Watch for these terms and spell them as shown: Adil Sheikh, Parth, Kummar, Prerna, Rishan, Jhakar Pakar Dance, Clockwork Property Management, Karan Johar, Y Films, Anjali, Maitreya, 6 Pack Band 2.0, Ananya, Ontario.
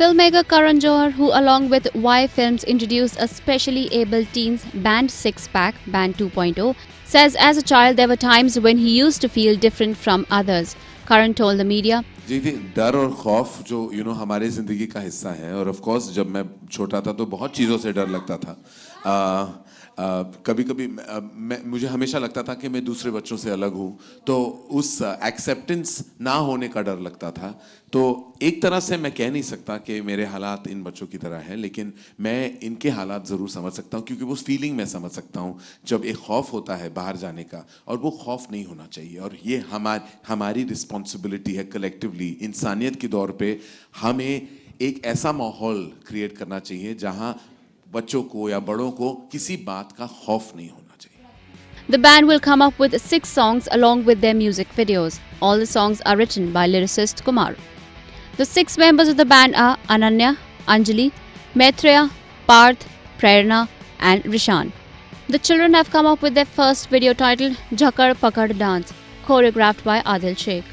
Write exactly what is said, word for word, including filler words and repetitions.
Filmmaker Karan Johar, who along with Y Films introduced a specially able teens band six pack band two point oh, says as a child there were times when he used to feel different from others. Karan told the media, डर और खौफ जो you know हमारे जिंदगी का हिस्सा है और ऑफ कोर्स जब मैं छोटा था तो बहुत चीज़ों से डर लगता था कभी कभी मुझे हमेशा लगता था कि मैं दूसरे बच्चों से अलग हूँ तो उस एक्सेप्टेंस ना होने का डर लगता था तो एक तरह से मैं कह नहीं सकता कि मेरे हालात इन बच्चों की तरह हैं लेकिन मैं इनके हालात ज़रूर समझ सकता हूँ क्योंकि उस फीलिंग मैं समझ सकता हूँ जब एक खौफ होता है बाहर जाने का और वो खौफ नहीं होना चाहिए और ये हमारी हमारी रिस्पॉन्सिबिलिटी है कलेक्टिवली इंसानियत के दौर पे हमें एक ऐसा माहौल क्रिएट करना चाहिए जहां बच्चों को या बड़ों को किसी बात का खौफ नहीं होना चाहिए। The band will come up with six songs along with their music videos. All the songs are written by lyricist Kumar. The six members of the band are Ananya, Anjali, Maitreya, Parth, Prerna and Rishan. The children have come up with their first video titled Jhakar Pakar Dance, choreographed by Adil Sheikh.